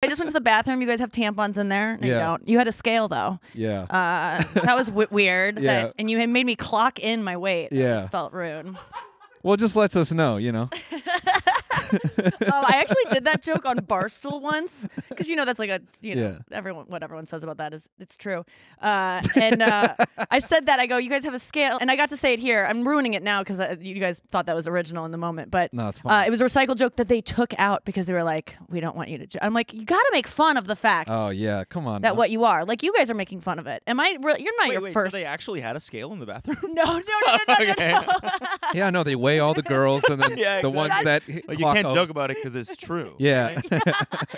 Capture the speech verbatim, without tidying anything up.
I just went to the bathroom. You guys have tampons in there? No, yeah. You don't. You had a scale, though. Yeah. Uh, that was w weird. Yeah. That, and you had made me clock in my weight. Yeah. It felt rude. Well, it just lets us know, you know. Oh, I actually did that joke on Barstool once, because you know that's like a you know yeah. everyone what everyone says about that is it's true. Uh, and uh, I said that I go, you guys have a scale, and I got to say it here. I'm ruining it now because you guys thought that was original in the moment, but no, it's fine. Uh, it was a recycled joke that they took out because they were like, we don't want you to. Jo I'm like, you got to make fun of the fact. Oh yeah, come on. That man. What you are like, you guys are making fun of it. Am I? Re you're not wait, your wait, first. So they actually had a scale in the bathroom? No, no, no, no, no. Okay. no, no. Yeah, no, they weigh all the girls and then yeah, exactly. the ones that. Like, you can't joke about it because it's true. Yeah. Right?